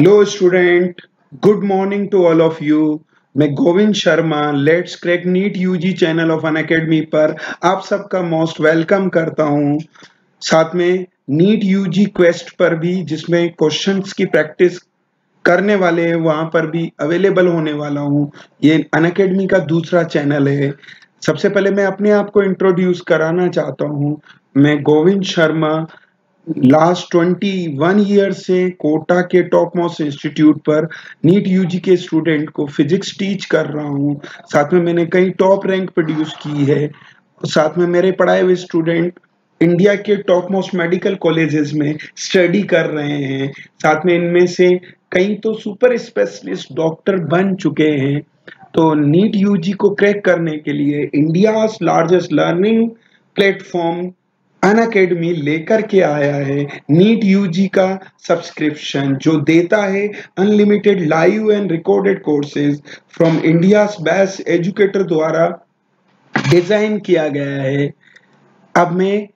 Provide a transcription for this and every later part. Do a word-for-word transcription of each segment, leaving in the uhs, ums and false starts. Hello student, good morning to all of you. मैं Govind Sharma let's crack NEET UG channel of Unacademy पर आप सबका most welcome करता हूं। साथ में नीट यूजी क्वेस्ट पर भी, जिसमें क्वेश्चंस की प्रैक्टिस करने वाले हैं, वहां पर भी अवेलेबल होने वाला हूं। ये अनअकैडमी का दूसरा चैनल है। सबसे पहले मैं अपने आप को इंट्रोड्यूस कराना चाहता हूँ। मैं गोविंद शर्मा लास्ट इक्कीस ईयर से कोटा के टॉप मोस्ट इंस्टीट्यूट पर नीट यूजी के स्टूडेंट को फिजिक्स टीच कर रहा हूं। साथ में मैंने कई टॉप रैंक प्रोड्यूस की है। साथ में मेरे पढ़ाए हुए स्टूडेंट इंडिया के टॉप मोस्ट मेडिकल कॉलेजेस में स्टडी कर रहे हैं। साथ में इनमें से कई तो सुपर स्पेशलिस्ट डॉक्टर बन चुके हैं। तो नीट यूजी को क्रैक करने के लिए India largest learning platform Unacademy लेकर के आया है नीट यूजी का सब्सक्रिप्शन, जो देता है unlimited live and recorded courses from India's best educator द्वारा डिजाइन किया गया है। अब मैं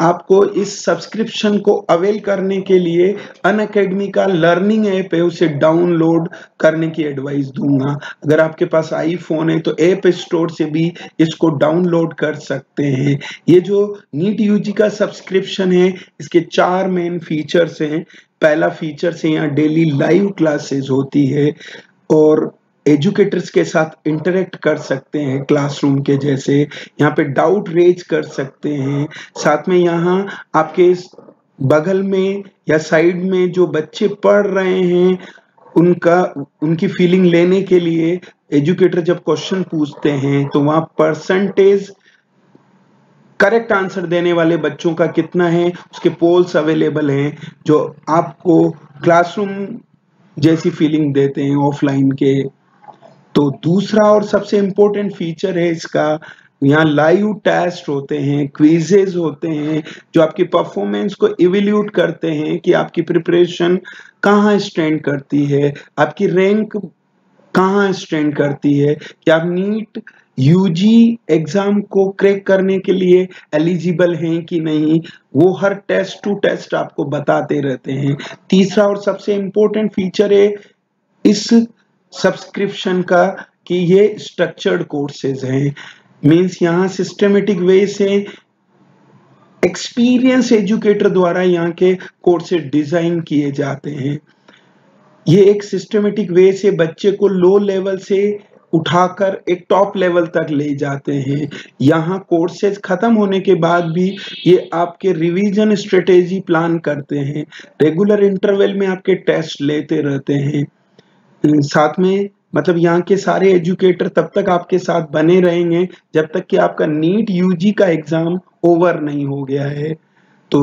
आपको इस सब्सक्रिप्शन को अवेल करने के लिए अनअकैडमी का लर्निंग ऐप है, उसे डाउनलोड करने की एडवाइस दूंगा। अगर आपके पास आईफोन है तो ऐप स्टोर से भी इसको डाउनलोड कर सकते हैं। ये जो नीट यूजी का सब्सक्रिप्शन है, इसके चार मेन फीचर्स हैं। पहला फीचर से यहाँ डेली लाइव क्लासेस होती है और एजुकेटर्स के साथ इंटरेक्ट कर सकते हैं क्लासरूम के जैसे। यहाँ पे डाउट रेज कर सकते हैं। साथ में यहाँ आपके बगल में या साइड में जो बच्चे पढ़ रहे हैं उनका उनकी फीलिंग लेने के लिए एजुकेटर जब क्वेश्चन पूछते हैं तो वहाँ परसेंटेज करेक्ट आंसर देने वाले बच्चों का कितना है, उसके पोल्स अवेलेबल हैं जो आपको क्लासरूम जैसी फीलिंग देते हैं ऑफलाइन के। तो दूसरा और सबसे इम्पोर्टेंट फीचर है इसका, यहाँ लाइव टेस्ट होते हैं, क्विजेज होते हैं जो आपकी परफॉर्मेंस को इवेल्यूट करते हैं कि आपकी प्रिपरेशन कहाँ स्टैंड करती है, आपकी रैंक कहाँ स्टैंड करती है, कि आप नीट यूजी एग्जाम को क्रैक करने के लिए एलिजिबल हैं कि नहीं। वो हर टेस्ट टू टेस्ट आपको बताते रहते हैं। तीसरा और सबसे इम्पोर्टेंट फीचर है इस सब्सक्रिप्शन का कि ये स्ट्रक्चर्ड कोर्सेज हैं, मीन्स यहाँ सिस्टमेटिक वे से एक्सपीरियंस एजुकेटर द्वारा यहाँ के कोर्सेज डिजाइन किए जाते हैं। ये एक सिस्टमेटिक वे से बच्चे को लो लेवल से उठाकर एक टॉप लेवल तक ले जाते हैं। यहाँ कोर्सेज खत्म होने के बाद भी ये आपके रिवीजन स्ट्रेटेजी प्लान करते हैं, रेगुलर इंटरवल में आपके टेस्ट लेते रहते हैं। साथ में मतलब यहाँ के सारे एजुकेटर तब तक आपके साथ बने रहेंगे जब तक कि आपका नीट यूजी का एग्जाम ओवर नहीं हो गया है। तो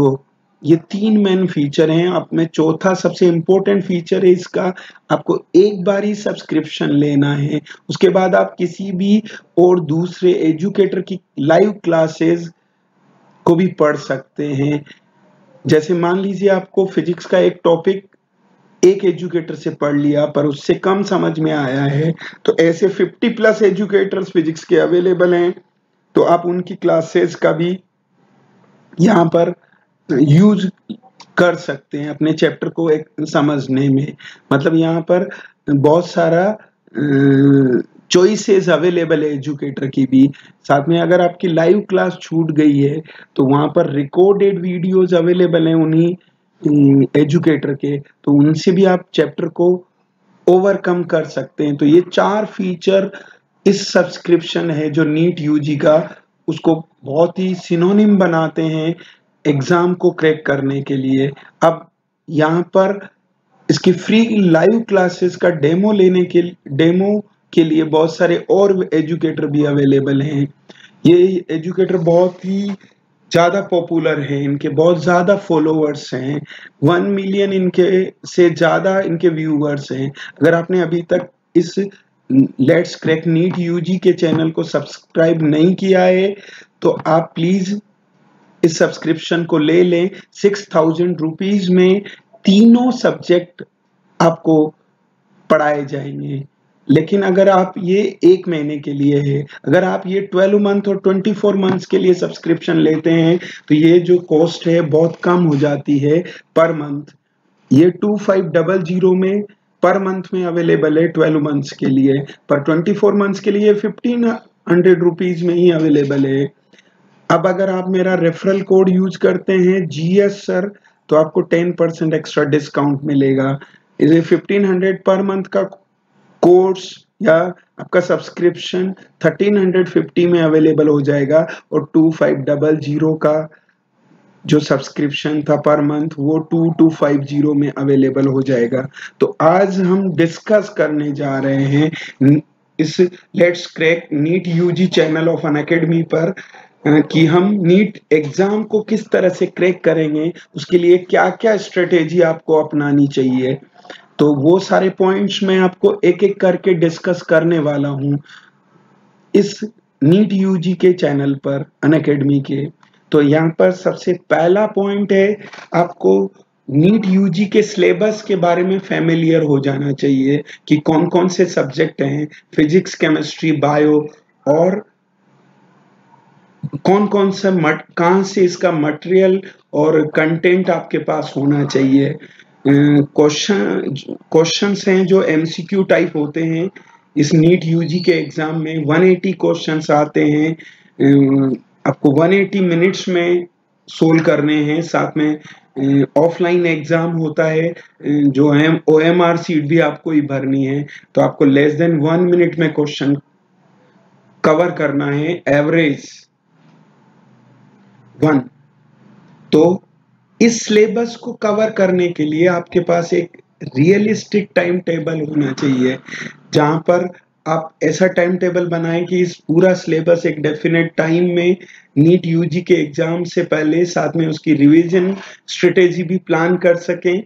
ये तीन मेन फीचर हैं। आप में चौथा सबसे इम्पोर्टेंट फीचर है इसका, आपको एक बार ही सब्सक्रिप्शन लेना है, उसके बाद आप किसी भी और दूसरे एजुकेटर की लाइव क्लासेस को भी पढ़ सकते हैं। जैसे मान लीजिए आपको फिजिक्स का एक टॉपिक एक एजुकेटर से पढ़ लिया पर उससे कम समझ में आया है, तो ऐसे फिफ्टी प्लस एजुकेटर्स फिजिक्स के अवेलेबल हैं, तो आप उनकी क्लासेस का भी यहाँ पर यूज कर सकते हैं अपने चैप्टर को एक समझने में। मतलब यहाँ पर बहुत सारा चॉइसेस अवेलेबल है एजुकेटर की भी। साथ में अगर आपकी लाइव क्लास छूट गई है तो वहाँ पर रिकॉर्डेड वीडियोस अवेलेबल हैं उन्हीं एजुकेटर के, तो उनसे भी आप चैप्टर को ओवरकम कर सकते हैं। तो ये चार फीचर इस सब्सक्रिप्शन है जो नीट यूजी का उसको बहुत ही सिनोनिम बनाते हैं एग्जाम को क्रैक करने के लिए। अब यहाँ पर इसकी फ्री लाइव क्लासेस का डेमो लेने के डेमो के लिए बहुत सारे और एजुकेटर भी अवेलेबल हैं। ये एजुकेटर बहुत ही ज़्यादा पॉपुलर हैं, इनके बहुत ज़्यादा फॉलोअर्स हैं, वन मिलियन इनके से ज़्यादा इनके व्यूअर्स हैं। अगर आपने अभी तक इस लेट्स क्रैक नीट यूजी के चैनल को सब्सक्राइब नहीं किया है तो आप प्लीज़ इस सब्सक्रिप्शन को ले लें। सिक्स थाउजेंड रुपीज में तीनों सब्जेक्ट आपको पढ़ाए जाएंगे, लेकिन अगर आप ये एक महीने के लिए है, अगर आप ये ट्वेल्व मंथ और ट्वेंटी फोर मंथ्स के लिए सब्सक्रिप्शन लेते हैं तो ये जो कॉस्ट है बहुत कम हो जाती है पर मंथ। ये टू फाइव डबल जीरो में पर मंथ में अवेलेबल है ट्वेल्व मंथ्स के लिए, पर ट्वेंटी फोर मंथ्स के लिए फिफ्टीन हंड्रेड रुपीज में ही अवेलेबल है। अब अगर आप मेरा रेफरल कोड यूज करते हैं जी एस सर तो आपको टेन परसेंट एक्स्ट्रा डिस्काउंट मिलेगा। इसे फिफ्टीन हंड्रेड पर मंथ का कोर्स या आपका सब्सक्रिप्शन थर्टीन फिफ्टी में अवेलेबल हो जाएगा और टू फाइव डबल जीरो का जो सब्सक्रिप्शन था पर मंथ वो टू टू फाइव जीरो में अवेलेबल हो जाएगा। तो आज हम डिस्कस करने जा रहे हैं इस let's crack NEET UG channel of Unacademy पर कि हम नीट एग्जाम को किस तरह से क्रैक करेंगे, उसके लिए क्या क्या स्ट्रेटेजी आपको अपनानी चाहिए। तो वो सारे पॉइंट्स मैं आपको एक एक करके डिस्कस करने वाला हूं इस नीट यूजी के चैनल पर अनअकैडमी के। तो यहाँ पर सबसे पहला पॉइंट है, आपको नीट यूजी के सिलेबस के बारे में फेमिलियर हो जाना चाहिए कि कौन कौन से सब्जेक्ट हैं, फिजिक्स, केमिस्ट्री, बायो, और कौन कौन सा मट कहाँ से इसका मटेरियल और कंटेंट आपके पास होना चाहिए। क्वेश्चन क्वेश्चंस हैं जो एमसीक्यू टाइप होते हैं। इस नीट यूजी के एग्जाम में वन एटी क्वेश्चंस आते हैं, आपको वन एटी मिनट्स में सोल्व करने हैं। साथ में ऑफलाइन एग्जाम होता है जो है ओएमआर सीट भी आपको ही भरनी है, तो आपको लेस देन वन मिनट में क्वेश्चन कवर करना है एवरेज वन। तो इस सिलेबस को कवर करने के लिए आपके पास एक रियलिस्टिक टाइम टेबल होना चाहिए, जहां पर आप ऐसा टाइम टेबल बनाएं कि इस पूरा सिलेबस एक डेफिनेट टाइम में नीट यूजी के एग्जाम से पहले, साथ में उसकी रिवीजन स्ट्रेटेजी भी प्लान कर सकें।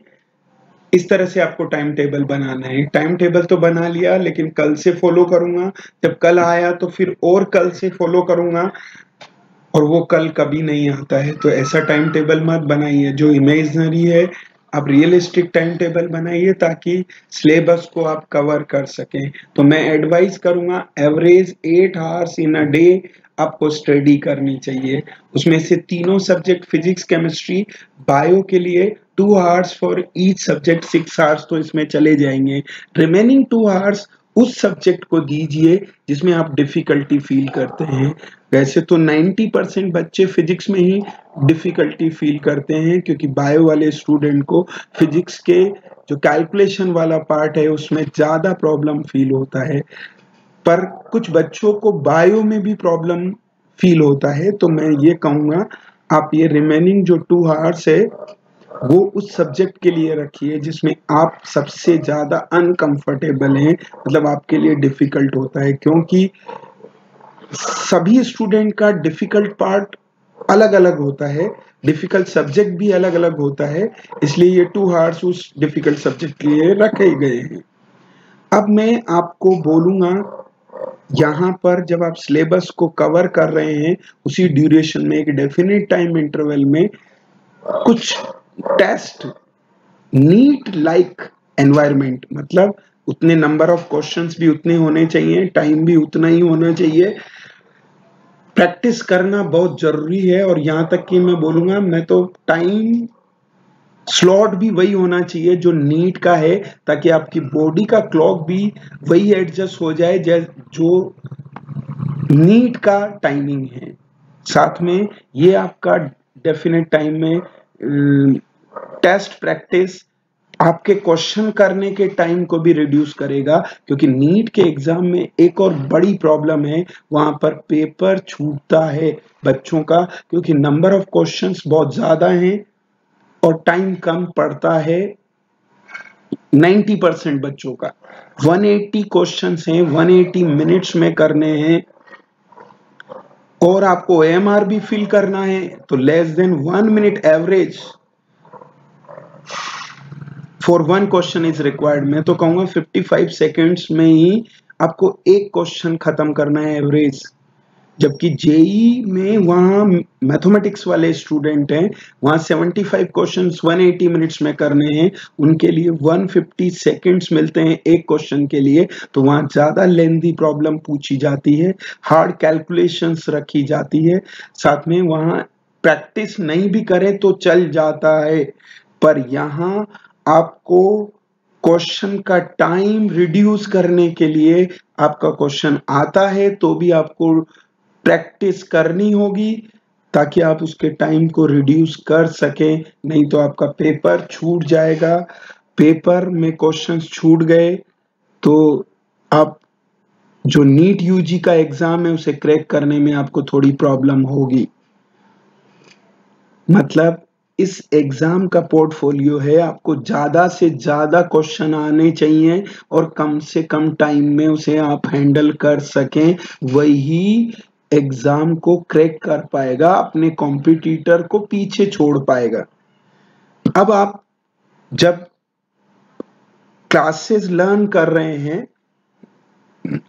इस तरह से आपको टाइम टेबल बनाना है। टाइम टेबल तो बना लिया, लेकिन कल से फॉलो करूंगा, जब कल आया तो फिर और कल से फॉलो करूंगा, और वो कल कभी नहीं आता है। तो ऐसा टाइम टेबल मत बनाइए जो इमेजनरी है, आप रियलिस्टिक टाइम टेबल बनाइए ताकि सिलेबस को आप कवर कर सकें। तो मैं एडवाइस करूंगा average eight hours in a day आपको स्टडी करनी चाहिए। उसमें से तीनों सब्जेक्ट फिजिक्स, केमिस्ट्री, बायो के लिए two hours for each subject six hours तो इसमें चले जाएंगे। रिमेनिंग टू आवर्स उस सब्जेक्ट को दीजिए जिसमें आप डिफिकल्टी फील करते हैं। वैसे तो नब्बे परसेंट बच्चे फिजिक्स में ही डिफिकल्टी फील करते हैं, क्योंकि बायो वाले स्टूडेंट को फिजिक्स के जो कैलकुलेशन वाला पार्ट है उसमें ज़्यादा प्रॉब्लम फील होता है, पर कुछ बच्चों को बायो में भी प्रॉब्लम फील होता है। तो मैं ये कहूँगा आप ये रिमेनिंग जो टू आवर्स है वो उस सब्जेक्ट के लिए रखिए जिसमें आप सबसे ज़्यादा अनकंफर्टेबल हैं, मतलब आपके लिए डिफ़िकल्ट होता है, क्योंकि सभी स्टूडेंट का डिफ़िकल्ट पार्ट अलग अलग होता है, डिफ़िकल्ट सब्जेक्ट भी अलग अलग होता है, इसलिए ये टू हार्स उस डिफ़िकल्ट सब्जेक्ट के लिए रखे गए हैं। अब मैं आपको बोलूँगा यहाँ पर जब आप सिलेबस को कवर कर रहे हैं उसी ड्यूरेशन में एक डेफिनेट टाइम इंटरवल में कुछ टेस्ट नीट लाइक एनवायरमेंट, मतलब उतने नंबर ऑफ क्वेश्चंस भी उतने होने चाहिए, टाइम भी उतना ही होना चाहिए। प्रैक्टिस करना बहुत जरूरी है, और यहाँ तक कि मैं बोलूँगा मैं तो टाइम स्लॉट भी वही होना चाहिए जो नीट का है, ताकि आपकी बॉडी का क्लॉक भी वही एडजस्ट हो जाए जो नीट का टाइमिंग है। साथ में ये आपका डेफिनेट टाइम में टेस्ट प्रैक्टिस आपके क्वेश्चन करने के टाइम को भी रिड्यूस करेगा, क्योंकि नीट के एग्जाम में एक और बड़ी प्रॉब्लम है, वहां पर पेपर छूटता है बच्चों का, क्योंकि नंबर ऑफ क्वेश्चंस बहुत ज्यादा हैं और टाइम कम पड़ता है। नब्बे परसेंट बच्चों का वन एटी क्वेश्चंस हैं, वन एटी मिनट्स में करने हैं, और आपको एमआर भी फिल करना है, तो less than one minute average for one question is required. मैं तो कहूंगा फिफ्टी फाइव सेकेंड्स में ही आपको एक क्वेश्चन खत्म करना है एवरेज, जबकि जेई में वहाँ मैथमेटिक्स वाले स्टूडेंट हैं, वहाँ seventy five questions one eighty minutes में करने हैं, उनके लिए वन फिफ्टी सेकेंड्स मिलते हैं एक क्वेश्चन के लिए, तो वहाँ ज़्यादा लेंथी प्रॉब्लम पूछी जाती है, हार्ड कैलकुलेशंस रखी जाती है। साथ में वहाँ प्रैक्टिस नहीं भी करें तो चल जाता है, पर यहाँ आपको क्वेश्चन का टाइम रिड्यूस करने के लिए आपका क्वेश्चन आता है तो भी आपको प्रैक्टिस करनी होगी ताकि आप उसके टाइम को रिड्यूस कर सकें, नहीं तो आपका पेपर छूट जाएगा। पेपर में क्वेश्चंस छूट गए तो आप जो नीट यूजी का एग्जाम है उसे क्रैक करने में आपको थोड़ी प्रॉब्लम होगी। मतलब इस एग्जाम का पोर्टफोलियो है, आपको ज्यादा से ज्यादा क्वेश्चन आने चाहिए और कम से कम टाइम में उसे आप हैंडल कर सकें, वही एग्जाम को क्रैक कर पाएगा, अपने कॉम्पिटिटर को पीछे छोड़ पाएगा। अब आप जब क्लासेस लर्न कर रहे हैं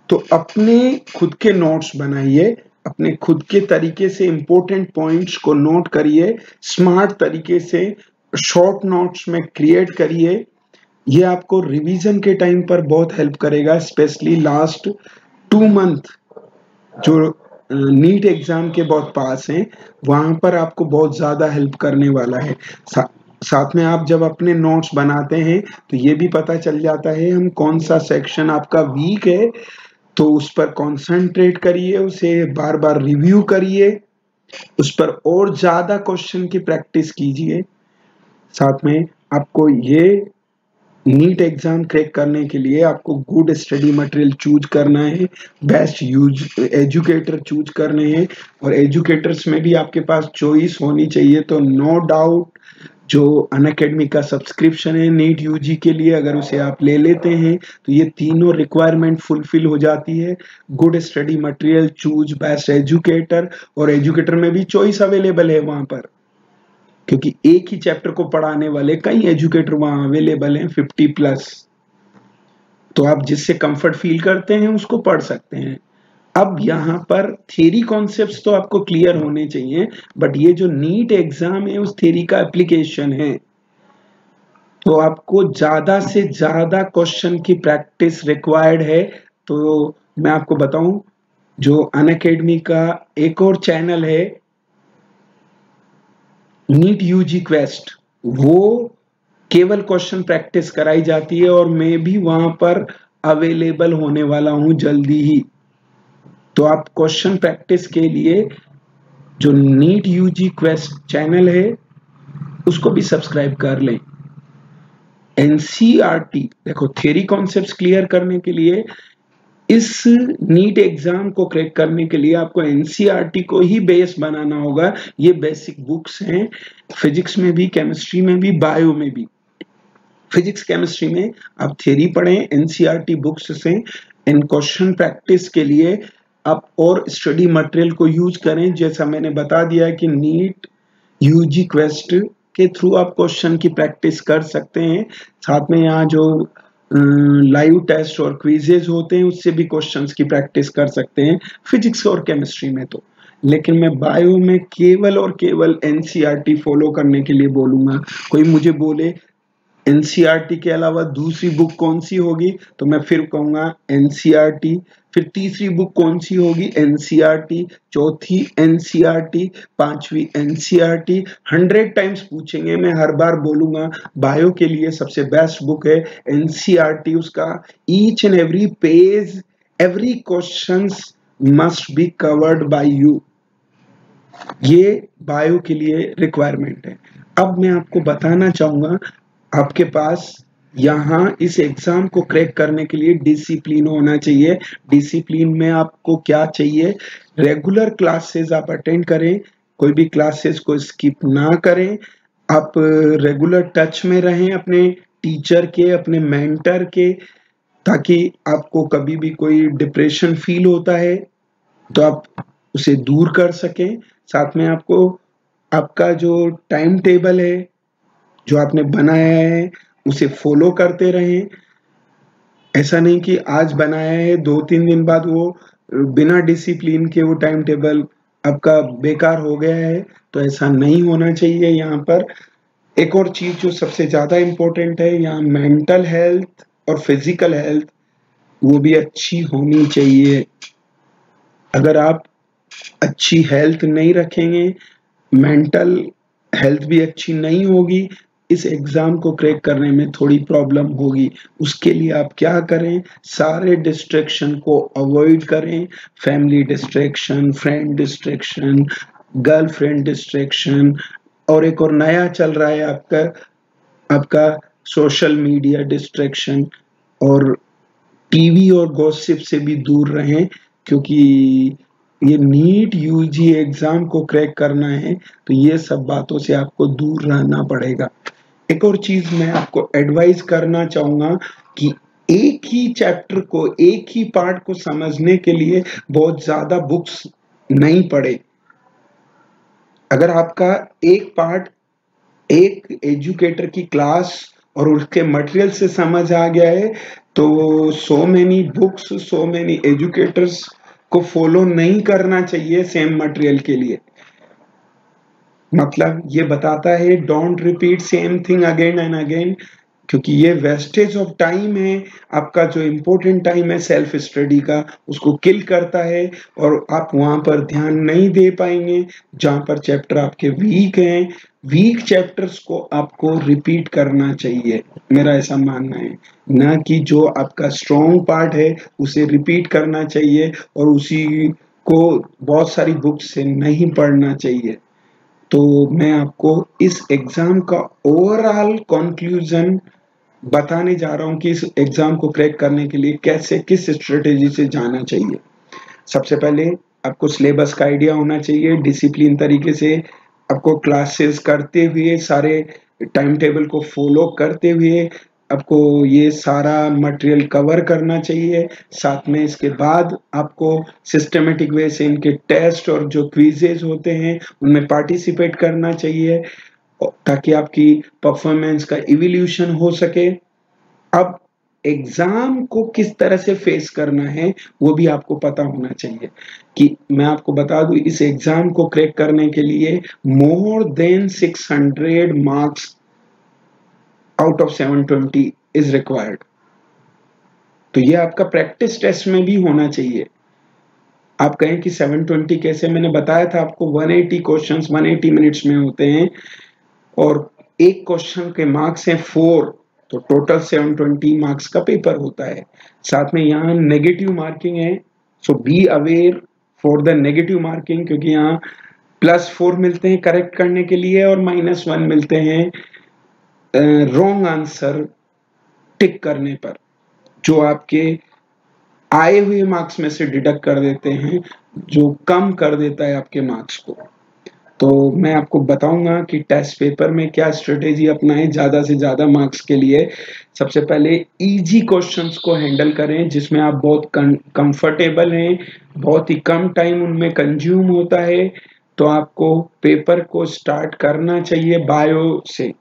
तो अपने खुद के नोट्स बनाइए, अपने खुद के तरीके से इंपॉर्टेंट पॉइंट्स को नोट करिए, स्मार्ट तरीके से शॉर्ट नोट्स में क्रिएट करिए। ये आपको रिवीजन के टाइम पर बहुत हेल्प करेगा, स्पेशली लास्ट टू मंथ जो नीट एग्जाम के बहुत पास हैं वहां पर आपको बहुत ज्यादा हेल्प करने वाला है। सा, साथ में आप जब अपने नोट्स बनाते हैं तो ये भी पता चल जाता है हम कौन सा सेक्शन आपका वीक है, तो उस पर कॉन्सेंट्रेट करिए, उसे बार बार रिव्यू करिए, उस पर और ज्यादा क्वेश्चन की प्रैक्टिस कीजिए। साथ में आपको ये नीट एग्जाम क्रैक करने के लिए आपको गुड स्टडी मटेरियल चूज करना है, बेस्ट यूज एजुकेटर चूज करने हैं और एजुकेटर्स में भी आपके पास चॉइस होनी चाहिए। तो नो डाउट जो अनअकैडमी का सब्सक्रिप्शन है नीट यूजी के लिए, अगर उसे आप ले लेते हैं तो ये तीनों रिक्वायरमेंट फुलफिल हो जाती है। Good study material choose, best educator, और एजुकेटर में भी चॉइस अवेलेबल है वहां पर, क्योंकि एक ही चैप्टर को पढ़ाने वाले कई एजुकेटर वहां अवेलेबल हैं पचास प्लस, तो आप जिससे कंफर्ट फील करते हैं उसको पढ़ सकते हैं। अब यहाँ पर थ्योरी कॉन्सेप्ट्स तो आपको क्लियर होने चाहिए, बट ये जो नीट एग्जाम है उस थ्योरी का एप्लीकेशन है, तो आपको ज्यादा से ज्यादा क्वेश्चन की प्रैक्टिस रिक्वायर्ड है। तो मैं आपको बताऊं, जो अनअकैडमी का एक और चैनल है नीट यूजी क्वेस्ट, वो केवल क्वेश्चन प्रैक्टिस कराई जाती है और मैं भी वहां पर अवेलेबल होने वाला हूं जल्दी ही। तो आप क्वेश्चन प्रैक्टिस के लिए जो नीट यूजी क्वेस्ट चैनल है उसको भी सब्सक्राइब कर लें। एनसीईआरटी देखो, थ्योरी कॉन्सेप्ट्स क्लियर करने के लिए, इस नीट एग्जाम को क्रैक करने के लिए आपको एनसीईआरटी को ही बेस बनाना होगा। ये बेसिक बुक्स हैं, फिजिक्स में भी, केमिस्ट्री में भी, बायो में भी। फिजिक्स केमिस्ट्री में आप थ्योरी पढ़ें एनसीईआरटी बुक्स से, इन क्वेश्चन प्रैक्टिस के लिए आप और स्टडी मटेरियल को यूज करें। जैसा मैंने बता दिया कि नीट यूजी क्वेस्ट के थ्रू आप क्वेश्चन की प्रैक्टिस कर सकते हैं। साथ में यहाँ जो लाइव टेस्ट और क्विजेज होते हैं उससे भी क्वेश्चंस की प्रैक्टिस कर सकते हैं फिजिक्स और केमिस्ट्री में तो। लेकिन मैं बायो में केवल और केवल एनसीईआरटी फॉलो करने के लिए बोलूँगा। कोई मुझे बोले एनसीईआरटी के अलावा दूसरी बुक कौन सी होगी तो मैं फिर कहूँगा एनसीईआरटी, फिर तीसरी बुक कौन सी होगी एनसीईआरटी, चौथी एनसीईआरटी, पांचवी एनसीईआरटी। हंड्रेड टाइम्स पूछेंगे, मैं हर बार बोलूँगा बायो के लिए सबसे बेस्ट बुक है एनसीईआरटी, उसका each and every page, every questions must be covered by you. ये बायो के लिए रिक्वायरमेंट है। अब मैं आपको बताना चाहूँगा, आपके पास यहाँ इस एग्जाम को क्रैक करने के लिए डिसिप्लिन होना चाहिए। डिसिप्लिन में आपको क्या चाहिए, रेगुलर क्लासेस आप अटेंड करें, कोई भी क्लासेस को स्किप ना करें, आप रेगुलर टच में रहें अपने टीचर के, अपने मेंटर के, ताकि आपको कभी भी कोई डिप्रेशन फील होता है तो आप उसे दूर कर सकें। साथ में आपको आपका जो टाइम टेबल है जो आपने बनाया है उसे फॉलो करते रहें। ऐसा नहीं कि आज बनाया है दो तीन दिन बाद वो बिना डिसिप्लिन के वो टाइम टेबल आपका बेकार हो गया है, तो ऐसा नहीं होना चाहिए। यहाँ पर एक और चीज जो सबसे ज्यादा इम्पोर्टेंट है, यहाँ मेंटल हेल्थ और फिजिकल हेल्थ वो भी अच्छी होनी चाहिए। अगर आप अच्छी हेल्थ नहीं रखेंगे, मेंटल हेल्थ भी अच्छी नहीं होगी इस एग्ज़ाम को क्रैक करने में थोड़ी प्रॉब्लम होगी। उसके लिए आप क्या करें, सारे डिस्ट्रैक्शन को अवॉइड करें। Family distraction, friend distraction, girlfriend distraction, और एक और नया चल रहा है आपका आपका सोशल मीडिया डिस्ट्रैक्शन। और टीवी और गॉसिप से भी दूर रहें, क्योंकि ये नीट यूजी एग्ज़ाम को क्रैक करना है तो ये सब बातों से आपको दूर रहना पड़ेगा। एक और चीज़ मैं आपको एडवाइस करना चाहूँगा कि एक ही चैप्टर को, एक ही पार्ट को समझने के लिए बहुत ज़्यादा बुक्स नहीं पढ़े। अगर आपका एक पार्ट एक एजुकेटर की क्लास और उसके मटेरियल से समझ आ गया है तो so many books, so many educators को फॉलो नहीं करना चाहिए सेम मटेरियल के लिए। मतलब ये बताता है don't repeat same thing again and again, क्योंकि ये वेस्टेज ऑफ टाइम है। आपका जो इम्पोर्टेंट टाइम है सेल्फ स्टडी का, उसको किल करता है और आप वहाँ पर ध्यान नहीं दे पाएंगे जहाँ पर चैप्टर आपके वीक हैं। वीक चैप्टर्स को आपको रिपीट करना चाहिए, मेरा ऐसा मानना है, ना कि जो आपका स्ट्रॉन्ग पार्ट है उसे रिपीट करना चाहिए और उसी को बहुत सारी बुक्स से नहीं पढ़ना चाहिए। तो मैं आपको इस एग्ज़ाम का ओवरऑल कंक्लूजन बताने जा रहा हूं कि इस एग्ज़ाम को क्रैक करने के लिए कैसे, किस स्ट्रेटेजी से जाना चाहिए। सबसे पहले आपको सिलेबस का आइडिया होना चाहिए। डिसिप्लिन तरीके से आपको क्लासेस करते हुए, सारे टाइम टेबल को फॉलो करते हुए आपको ये सारा मटेरियल कवर करना चाहिए। साथ में इसके बाद आपको सिस्टमेटिक वे से इनके टेस्ट और जो क्विजेज होते हैं उनमें पार्टिसिपेट करना चाहिए ताकि आपकी परफॉर्मेंस का इवोल्यूशन हो सके। अब एग्ज़ाम को किस तरह से फेस करना है वो भी आपको पता होना चाहिए। कि मैं आपको बता दूं, इस एग्ज़ाम को क्रैक करने के लिए more than six hundred marks out of seven twenty is required. तो ये आपका प्रैक्टिस टेस्ट में भी होना चाहिए। आप कहें कि सेवन ट्वेंटी कैसे, मैंने बताया था आपको one eighty questions one eighty minutes में होते हैं और एक क्वेश्चन के मार्क्स हैं फोर, तो टोटल सेवन ट्वेंटी मार्क्स का पेपर होता है। साथ में यहाँ नेगेटिव मार्किंग है, so be aware for the negative marking, क्योंकि यहाँ प्लस फोर मिलते हैं करेक्ट करने के लिए और माइनस वन मिलते हैं रॉन्ग आंसर टिक करने पर, जो आपके आए हुए मार्क्स में से डिडक्ट कर देते हैं, जो कम कर देता है आपके मार्क्स को। तो मैं आपको बताऊंगा कि टेस्ट पेपर में क्या स्ट्रेटेजी अपनाएं ज़्यादा से ज़्यादा मार्क्स के लिए। सबसे पहले इजी क्वेश्चंस को हैंडल करें जिसमें आप बहुत कंफर्टेबल हैं, बहुत ही कम टाइम उनमें कंज्यूम होता है। तो आपको पेपर को स्टार्ट करना चाहिए बायो से।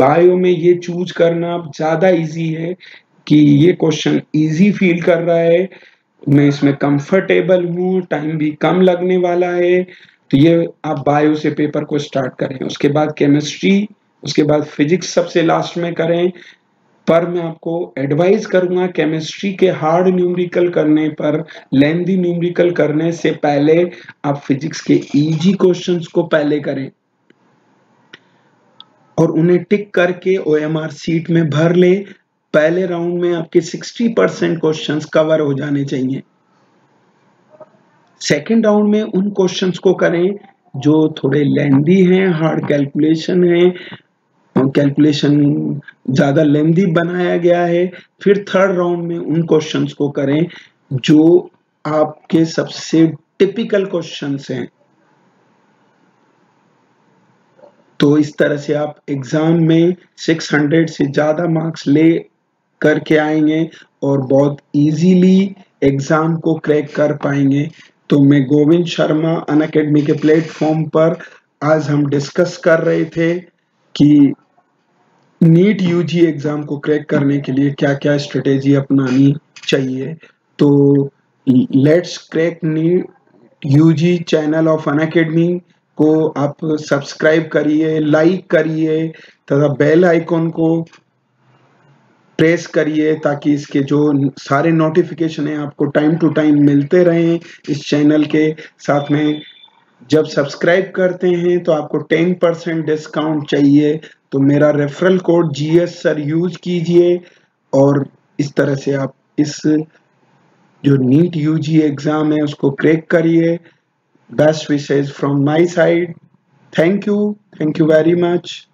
बायो में ये चूज करना ज़्यादा इजी है कि ये क्वेश्चन इजी फील कर रहा है, मैं इसमें कंफर्टेबल हूँ, टाइम भी कम लगने वाला है। तो ये आप बायो से पेपर को स्टार्ट करें। उसके बाद केमिस्ट्री, उसके बाद फिजिक्स सबसे लास्ट में करें। पर मैं आपको एडवाइस करूँगा केमिस्ट्री के हार्ड न्यूमेरिकल करने पर, लेंथी न्यूमेरिकल करने से पहले आप फिजिक्स के ईजी क्वेश्चन को पहले करें और उन्हें टिक करके ओएमआर सीट में भर ले। पहले राउंड में आपके सिक्सटी परसेंट क्वेश्चंस कवर हो जाने चाहिए। सेकंड राउंड में उन क्वेश्चंस को करें जो थोड़े लेंथी हैं, हार्ड कैलकुलेशन है, कैलकुलेशन ज़्यादा लेंथी बनाया गया है। फिर थर्ड राउंड में उन क्वेश्चंस को करें जो आपके सबसे टिपिकल क्वेश्चंस हैं। तो इस तरह से आप एग्ज़ाम में सिक्स हंड्रेड से ज़्यादा मार्क्स ले करके आएंगे और बहुत इजीली एग्ज़ाम को क्रैक कर पाएंगे। तो मैं गोविंद शर्मा अनअकैडमी के प्लेटफॉर्म पर आज हम डिस्कस कर रहे थे कि नीट यूजी एग्ज़ाम को क्रैक करने के लिए क्या क्या स्ट्रेटेजी अपनानी चाहिए। तो let's crack NEET UG channel of Unacademy को आप सब्सक्राइब करिए, लाइक करिए तथा बेल आइकॉन को प्रेस करिए ताकि इसके जो सारे नोटिफिकेशन हैं आपको टाइम टू टाइम मिलते रहें। इस चैनल के साथ में जब सब्सक्राइब करते हैं तो आपको टेन परसेंट डिस्काउंट चाहिए। तो मेरा referral code G S sir use कीजिए और इस तरह से आप इस जो नीट यूजी एग्जाम है उसको क्रैक करिए। Best wishes from my side. Thank you thank you very much.